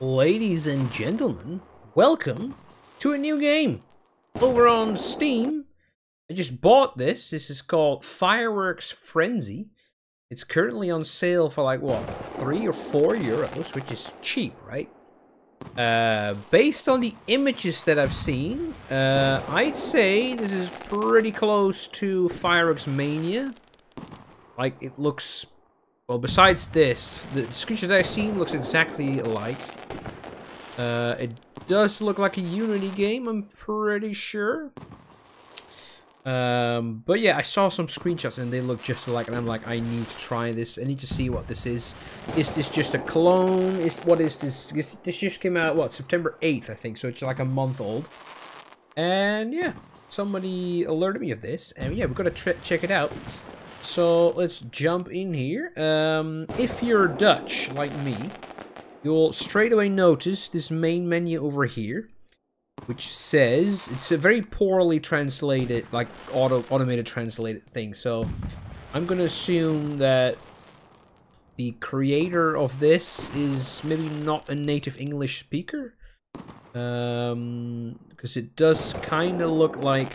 Ladies and gentlemen, welcome to a new game over on Steam. I just bought this. This is called Fireworks Frenzy. It's currently on sale for like, what, 3 or 4 euros, which is cheap, right? Based on the images that I've seen, I'd say this is pretty close to Fireworks Mania. Like, it looks... Well, besides this, the screenshot that I've seen looks exactly alike. It does look like a Unity game, I'm pretty sure. But yeah, I saw some screenshots and they look just alike, and I'm like, I need to try this. I need to see what this is. Is this just a clone? What is this? This just came out, what, September 8th, I think, so it's like a month old. And yeah, somebody alerted me of this, and yeah, we're gonna check it out. So let's jump in here. If you're Dutch, like me, you'll straight away notice this main menu over here, which says, it's a very poorly translated, like automated translated thing. So I'm gonna assume that the creator of this is maybe not a native English speaker, because it does kind of look like...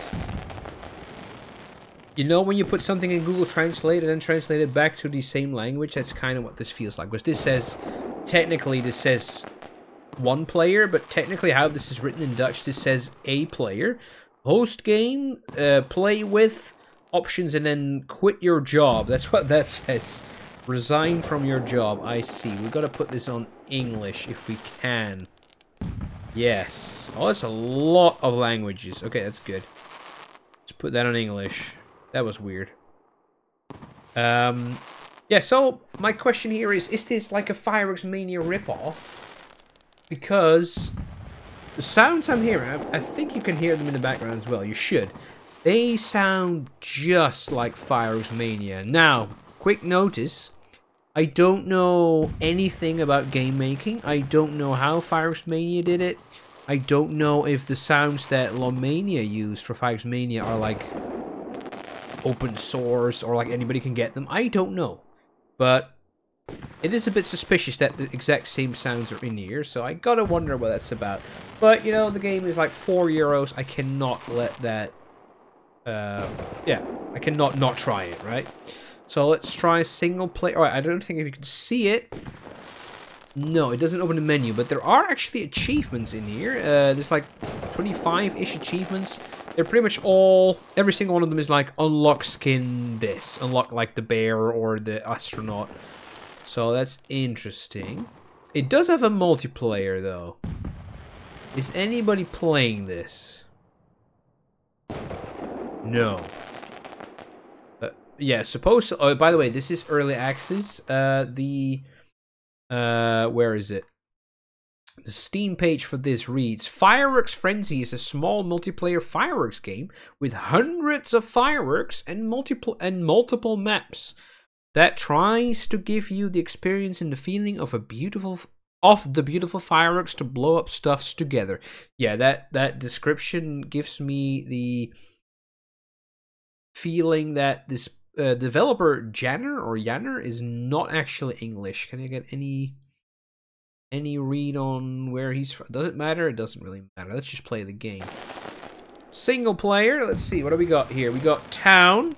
You know, when you put something in Google Translate and then translate it back to the same language, that's kind of what this feels like. Because this says, technically this says one player, but technically how this is written in Dutch, this says a player. Host game, play with, options, and then quit your job. That's what that says. Resign from your job, I see. We've got to put this on English if we can. Yes. Oh, that's a lot of languages. Okay, that's good. Let's put that on English. That was weird. Yeah, so my question here is this like a Fireworks Mania ripoff? Because the sounds I'm hearing, I think you can hear them in the background as well, you should. They sound just like Fireworks Mania. Now, quick notice, I don't know anything about game making. I don't know how Fireworks Mania did it. I don't know if the sounds that Lomania used for Fireworks Mania are like... open source or like anybody can get them. I don't know, but it is a bit suspicious that the exact same sounds are in here, so I gotta wonder what that's about. But you know, the game is like €4. I cannot let that yeah, I cannot not try it, right? So let's try single player. All right, I don't think if you can see it. No, it doesn't open the menu, but there are actually achievements in here. There's like 25-ish achievements. They're pretty much all, every single one of them is like, unlock skin this. Unlock like the bear or the astronaut. So that's interesting. It does have a multiplayer though. Is anybody playing this? No. Yeah, suppose, oh, by the way, this is early access. Where is it? The Steam page for this reads, Fireworks Frenzy is a small multiplayer fireworks game with hundreds of fireworks and multiple maps that tries to give you the experience and the feeling of the beautiful fireworks to blow up stuffs together. Yeah, that description gives me the feeling that this developer Janner is not actually English. Can I get any read on where he's from? Does it matter? It doesn't really matter. Let's just play the game. Single player. Let's see. What do we got here? We got town.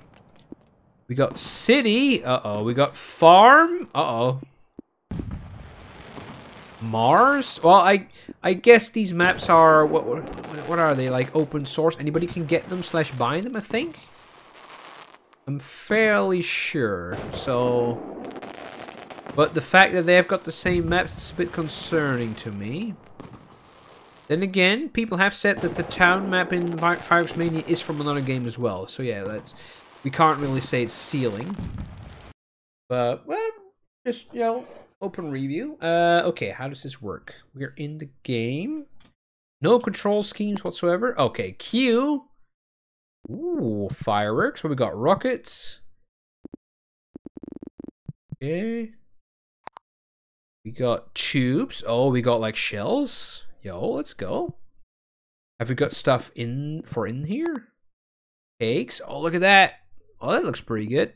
We got city. Uh-oh. We got farm. Uh-oh. Mars? Well, I guess these maps are... What are they? Like open source? Anybody can get them / buy them, I think? I'm fairly sure. So... But the fact that they've got the same maps is a bit concerning to me. Then again, people have said that the town map in Fireworks Mania is from another game as well. So yeah, we can't really say it's stealing. But, well, just, you know, open review. Okay, how does this work? We're in the game. No control schemes whatsoever. Okay, Q. Ooh, fireworks. What we got? Rockets. Okay. We got tubes. Oh, we got like shells. Yo, let's go. Have we got stuff in here? Eggs. Oh, look at that. Oh, that looks pretty good.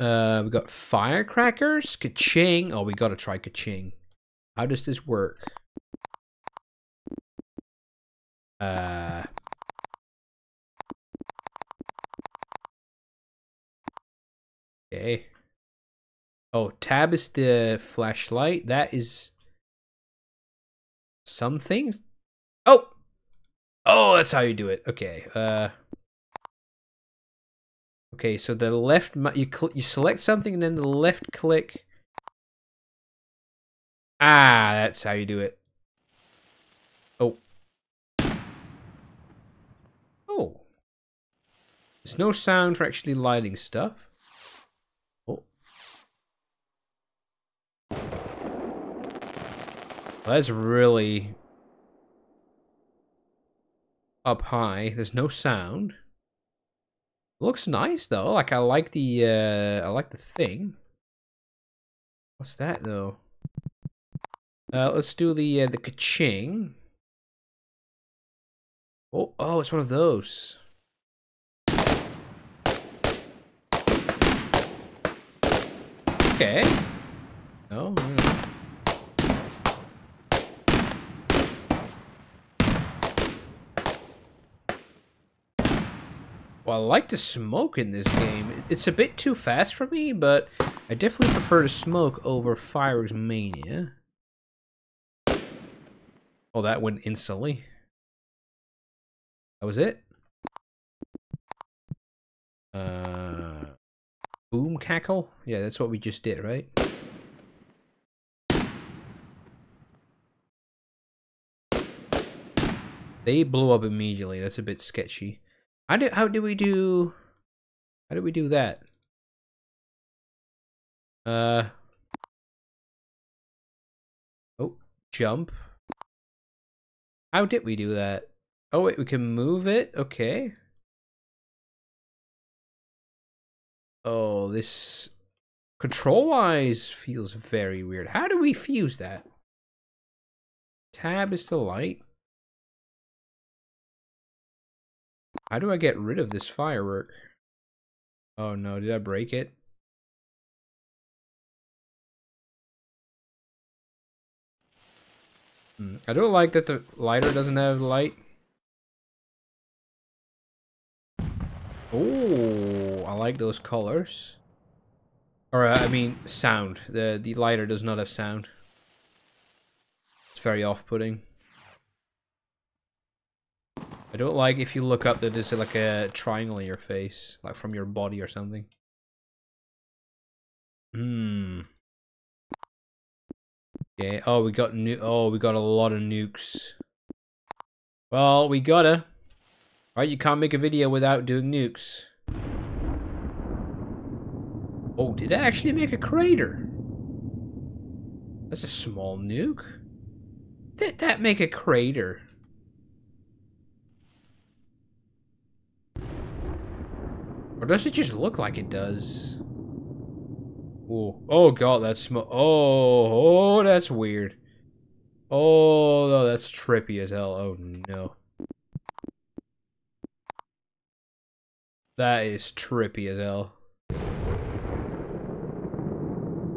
We got firecrackers. Ka-ching. Oh, we gotta try ka-ching. How does this work? Okay. Oh, tab is the flashlight. That is something. Oh! Oh, that's how you do it. Okay. Okay, so the left, you select something and then the left click. Ah, that's how you do it. Oh. Oh. There's no sound for actually lighting stuff. Oh. That's really up high. There's no sound. Looks nice though. Like I like the thing. What's that though? Let's do the ka-ching. Oh, oh, it's one of those. Okay. Oh. No. Well, I like to smoke in this game. It's a bit too fast for me, but I definitely prefer to smoke over Fireworks Mania. Oh, that went instantly. That was it. Boom cackle? Yeah, that's what we just did, right? They blow up immediately. That's a bit sketchy. How do we do that? Oh, jump. How did we do that? Oh wait, we can move it? Okay. Oh, this control-wise feels very weird. How do we fuse that? Tab is the light. How do I get rid of this firework? Oh no, did I break it? I don't like that the lighter doesn't have light. Oh, I like those colors. Or I mean sound. The lighter does not have sound. It's very off-putting. I don't like if you look up that there's like a triangle in your face, like from your body or something. Hmm. Okay. Oh, we got we got a lot of nukes. Well, we gotta. Right, you can't make a video without doing nukes. Oh, did I actually make a crater? That's a small nuke. Did that make a crater? Or does it just look like it does? Ooh. Oh god, that's smoke. Oh, oh, that's weird. Oh, no, that's trippy as hell. Oh no. That is trippy as hell.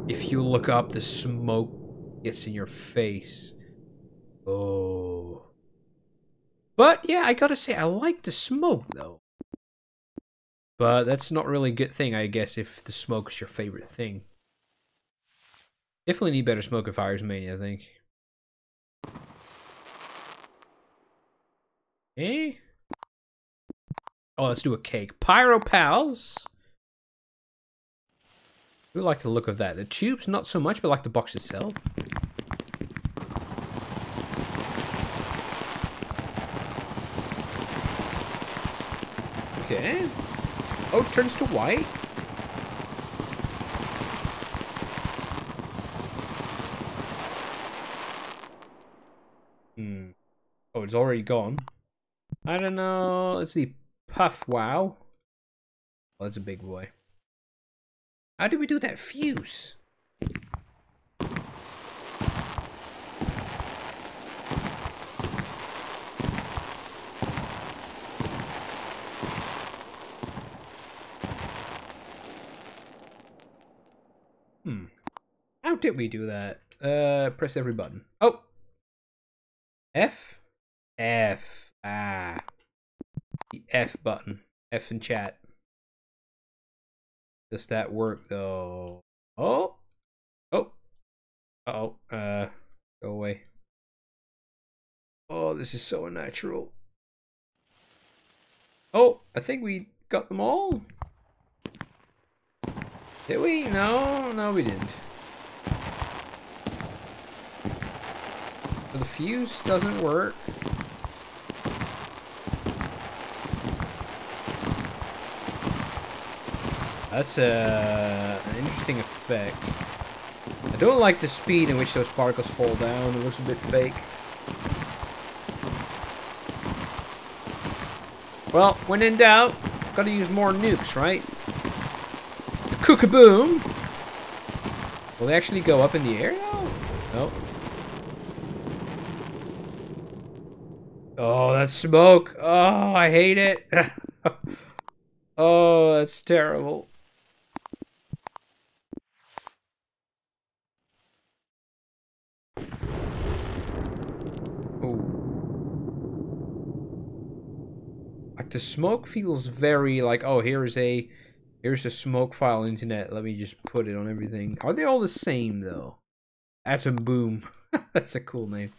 If you look up, the smoke gets in your face. Oh. But yeah, I gotta say, I like the smoke though. But that's not really a good thing, I guess, if the smoke is your favorite thing. Definitely need better smoke in Fireworks Mania, I think. Eh? Oh, let's do a cake. Pyro Pals! I do like the look of that. The tubes, not so much, but like the box itself. Okay. Oh, it turns to white. Hmm. Oh, it's already gone. I don't know. Let's see. Puff wow. Oh, that's a big boy. How did we do that fuse? did we do that? Press every button. Oh! F? F. Ah. The F button. F in chat. Does that work though? Oh! Oh! Uh-oh. Go away. Oh, this is so unnatural. Oh, I think we got them all. Did we? No, no we didn't. So the fuse doesn't work. That's an interesting effect. I don't like the speed in which those sparkles fall down. It looks a bit fake. Well, when in doubt, gotta use more nukes, right? The Cookaboom! Will they actually go up in the air now? No. Oh, that smoke! Oh, I hate it! Oh, that's terrible. The smoke feels very like, oh, here's a smoke file internet, let me just put it on everything. Are they all the same though? Atom Boom. That's a cool name.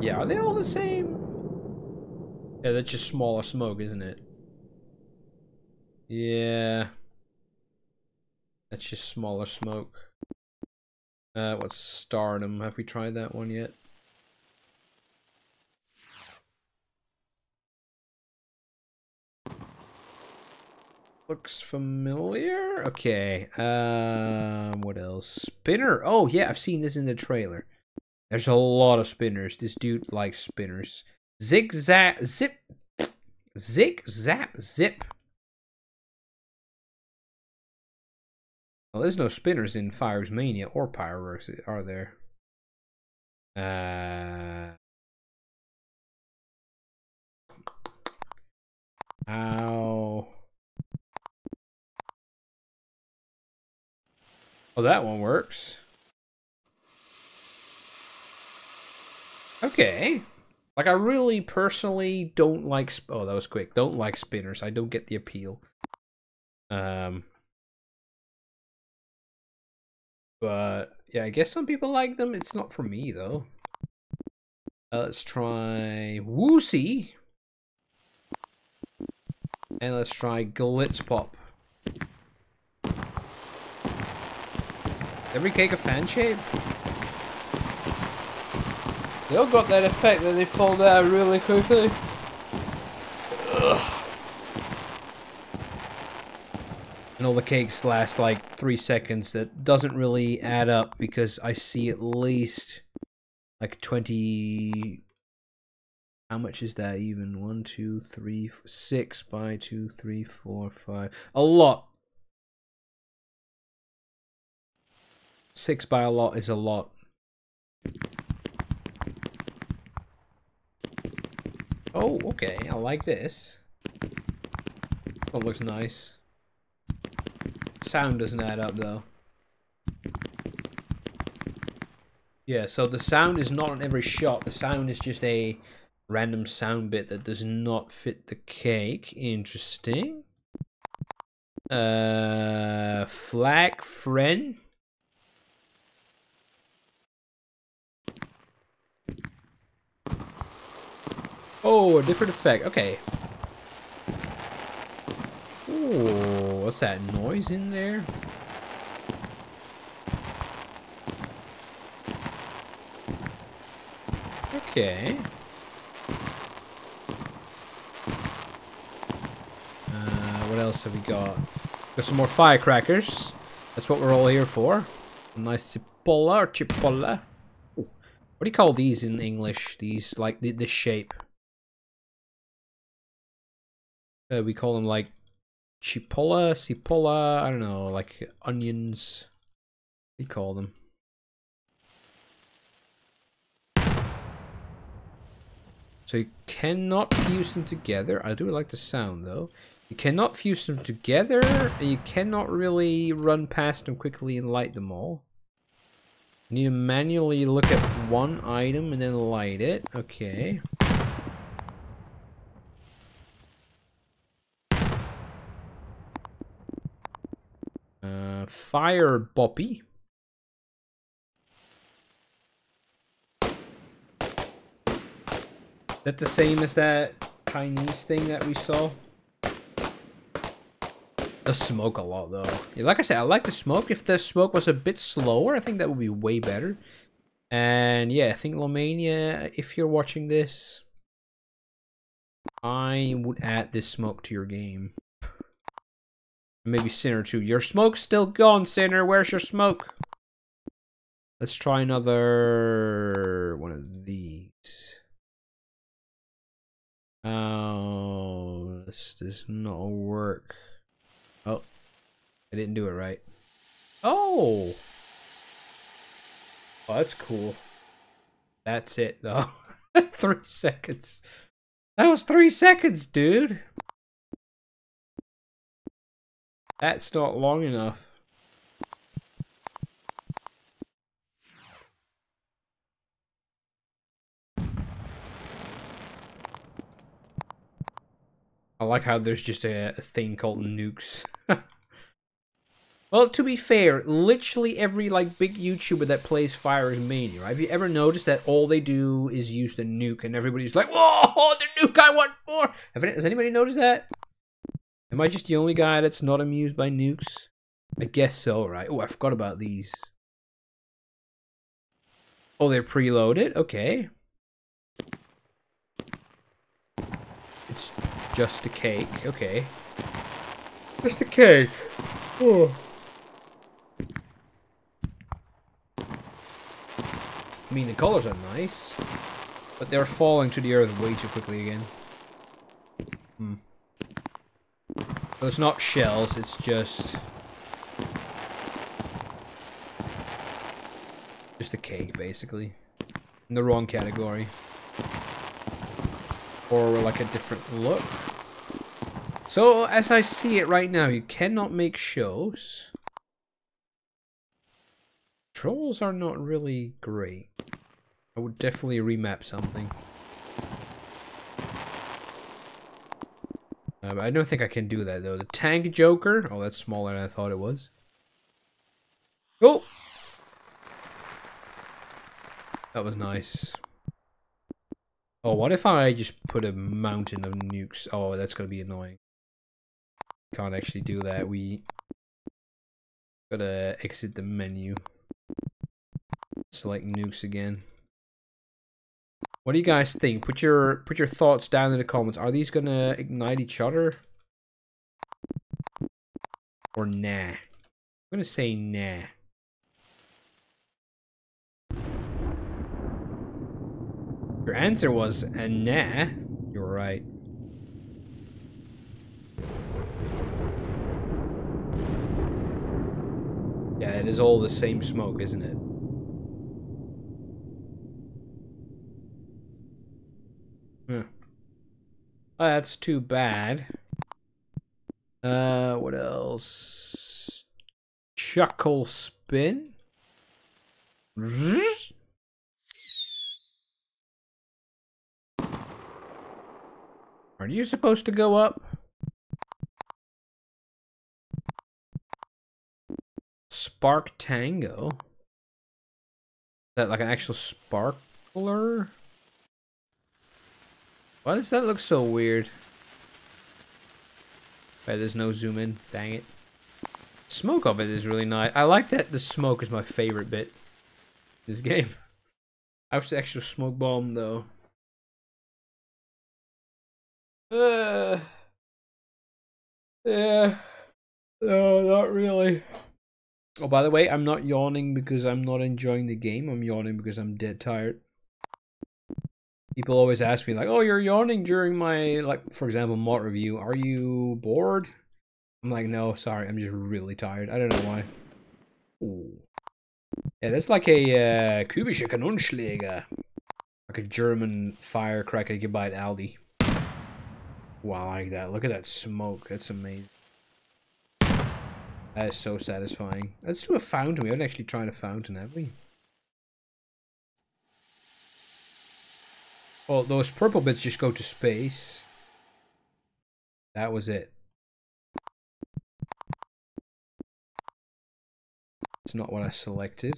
Yeah, are they all the same? Yeah, that's just smaller smoke, isn't it? Yeah, that's just smaller smoke. What's Stardom? Have we tried that one yet? Looks familiar. Okay. What else? Spinner. Oh yeah, I've seen this in the trailer. There's a lot of spinners. This dude likes spinners. Zig zap zip. Zig zap zip. Well, there's no spinners in Fireworks Mania or Pyroworks, are there? Ow. Oh, that one works. Okay. Like, I really personally don't like... Oh, that was quick. Don't like spinners. I don't get the appeal. But, yeah, I guess some people like them. It's not for me, though. Let's try Woosie. And let's try Glitzpop. Every cake a fan shape? They all got that effect that they fall down really quickly. Ugh. And all the cakes last like 3 seconds. That doesn't really add up because I see at least like 20... How much is that even? 1, 2, 3, 6 by 2, 3, 4, 5. A lot. 6 by a lot is a lot. Oh, okay. I like this. That looks nice. Sound doesn't add up, though. Yeah, so the sound is not on every shot. The sound is just a random sound bit that does not fit the cake. Interesting. Flag friend. Oh, a different effect. Okay. Ooh, what's that noise in there? Okay. What else have we got? Got some more firecrackers. That's what we're all here for. A nice cipolla or chipolla. Ooh. What do you call these in English? These, like, this shape. We call them like chipolla, cipolla, I don't know, like onions. We call them. So you cannot fuse them together. I do like the sound though. You cannot fuse them together, and you cannot really run past them quickly and light them all. You need to manually look at one item and then light it. Okay. Fire Boppy. Is that the same as that Chinese thing that we saw? Does smoke a lot though. Yeah, like I said, I like the smoke. If the smoke was a bit slower, I think that would be way better. And yeah, I think Lomania, if you're watching this, I would add this smoke to your game. Maybe Sinner too. Your smoke's still gone, Sinner. Where's your smoke? Let's try another one of these. Oh, this does not work. Oh, I didn't do it right. Oh! Oh, that's cool. That's it, though. 3 seconds. That was 3 seconds, dude. That's not long enough. I like how there's just a thing called nukes. Well, to be fair, literally every like big YouTuber that plays Fireworks Mania, right? Have you ever noticed that all they do is use the nuke and everybody's like, whoa, the nuke, I want more! Has anybody noticed that? Am I just the only guy that's not amused by nukes? I guess so, right? Oh, I forgot about these. Oh, they're preloaded? Okay. It's just a cake. Okay. Just a cake. Oh. I mean, the colors are nice, but they're falling to the earth way too quickly again. Hmm. So it's not shells, it's just a cake, basically. In the wrong category. Or like a different look. So, as I see it right now, you cannot make shows. Trolls are not really great. I would definitely remap something. But I don't think I can do that though. The Tank Joker. Oh, that's smaller than I thought it was. Oh! That was nice. Oh, what if I just put a mountain of nukes? Oh, that's gonna be annoying. Can't actually do that. We gotta exit the menu. Select nukes again. What do you guys think? Put your thoughts down in the comments. Are these gonna ignite each other? Or nah? I'm gonna say nah. Your answer was a nah. You're right. Yeah, it is all the same smoke, isn't it? Huh. Oh, that's too bad. What else? Chuckle spin. Zzz. Are you supposed to go up? Spark Tango. Is that like an actual sparkler? Why does that look so weird? Wait, there's no zoom in. Dang it. Smoke of it is really nice. I like that the smoke is my favorite bit. This game. I wish the actual smoke bomb though. Yeah. No, not really. Oh, by the way, I'm not yawning because I'm not enjoying the game. I'm yawning because I'm dead tired. People always ask me like, oh, you're yawning during my, like, for example, mod review. Are you bored? I'm like, no, sorry. I'm just really tired. I don't know why. Ooh. Yeah, that's like a kubische Kanonschläger. Like a German firecracker you can buy at Aldi. Wow, I like that. Look at that smoke. That's amazing. That is so satisfying. Let's do a fountain. We haven't actually tried a fountain, have we? Well, those purple bits just go to space. That was it. It's not what I selected.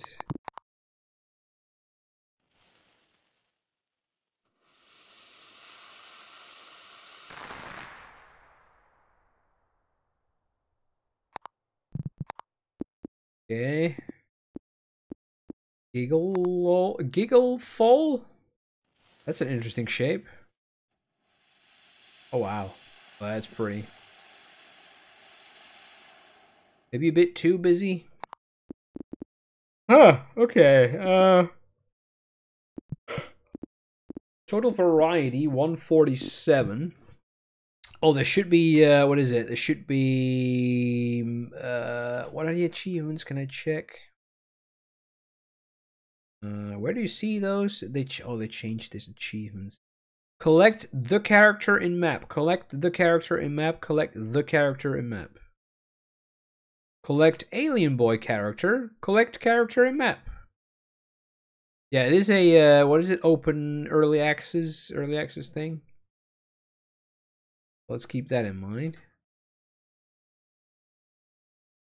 Okay. Giggle fall? That's an interesting shape. Oh wow. Well, that's pretty. Maybe a bit too busy? Huh, okay. Total variety 147. Oh, there should be, what is it? There should be, what are the achievements? Can I check? Where do you see those? They changed these achievements. Collect the character in map. Collect the character in map. Collect the character in map. Collect Alien Boy character. Collect character in map. Yeah, it is a, what is it? Open early access thing. Let's keep that in mind.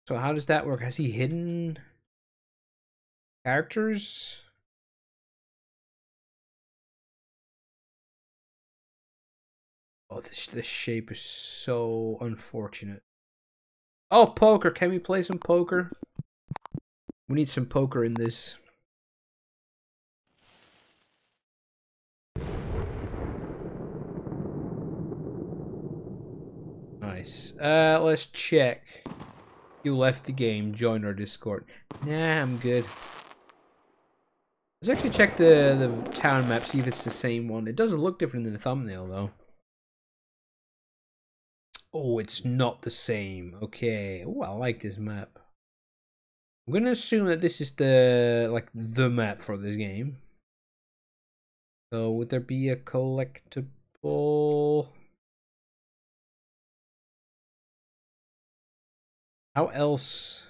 So how does that work? Has he hidden characters? Oh, this shape is so unfortunate. Oh, poker. Can we play some poker? We need some poker in this. Nice. Let's check. You left the game. Join our Discord. Nah, I'm good. Let's actually check the town map, see if it's the same one. It doesn't look different than the thumbnail, though. Oh, it's not the same. Okay. Oh, I like this map. I'm gonna assume that this is the map for this game. So, would there be a collectible? How else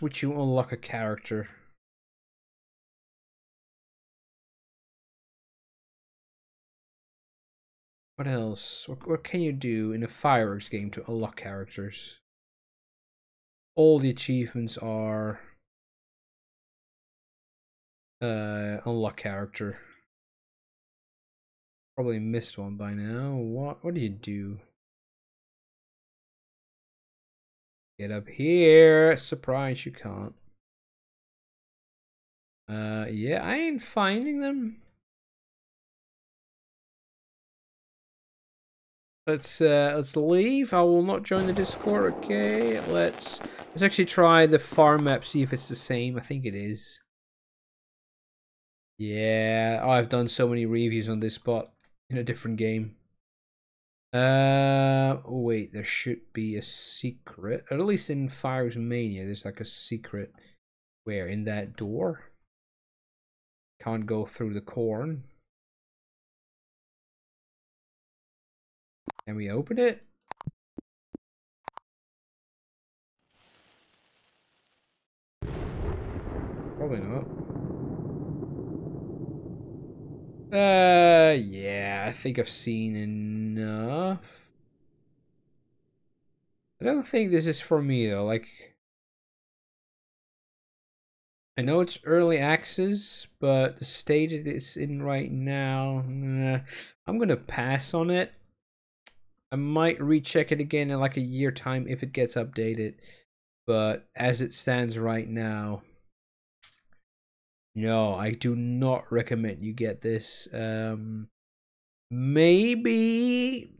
would you unlock a character? What else? What can you do in a Fireworks game to unlock characters? All the achievements are unlock character. Probably missed one by now. What do you do? Get up here. Surprise, you can't. Yeah, I ain't finding them. Let's leave. I will not join the Discord. Okay, let's actually try the farm map, see if it's the same. I think it is. Yeah, oh, I've done so many reviews on this spot in a different game. Wait, there should be a secret. At least in Fireworks Mania, there's like a secret. Where? In that door? Can't go through the corn. Can we open it? Probably not. Yeah, I think I've seen enough. I don't think this is for me though, like... I know it's early access, but the stage that it's in right now... I'm gonna pass on it. I might recheck it again in like a year time if it gets updated. But as it stands right now... No, I do not recommend you get this. Maybe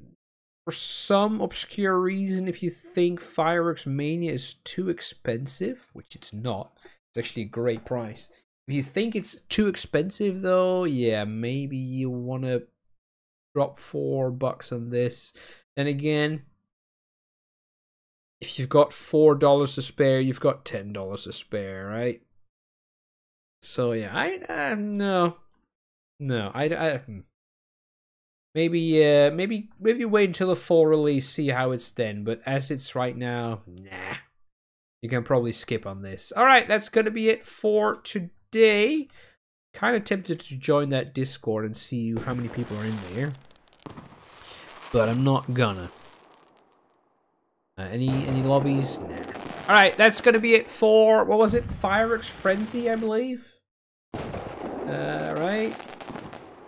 for some obscure reason, if you think Fireworks Mania is too expensive, which it's not, it's actually a great price. If you think it's too expensive though, yeah, maybe you want to drop $4 on this. Then again, if you've got $4 to spare, you've got $10 to spare, right? So yeah, I no, I Maybe wait until the full release, see how it's then. But as it's right now, nah. You can probably skip on this. All right, that's going to be it for today. Kind of tempted to join that Discord and see how many people are in there, but I'm not gonna. Any lobbies? Nah. All right, that's going to be it for, what was it? Fireworks Frenzy, I believe. Right.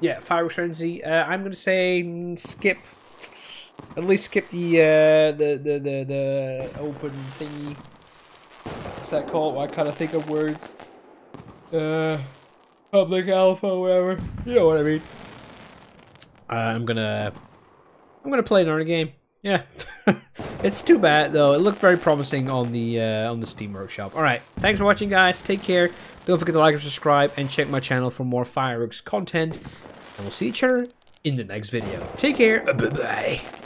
Yeah, Fireworks Frenzy. I'm going to say skip. At least skip the open thingy. What's that called? I kind of think of words. Public alpha, whatever. You know what I mean. I'm gonna play another game. Yeah. It's too bad though. It looked very promising on the Steam Workshop. All right. Thanks for watching, guys. Take care. Don't forget to like and subscribe, and check my channel for more Fireworks content. And we'll see each other in the next video. Take care. Bye bye.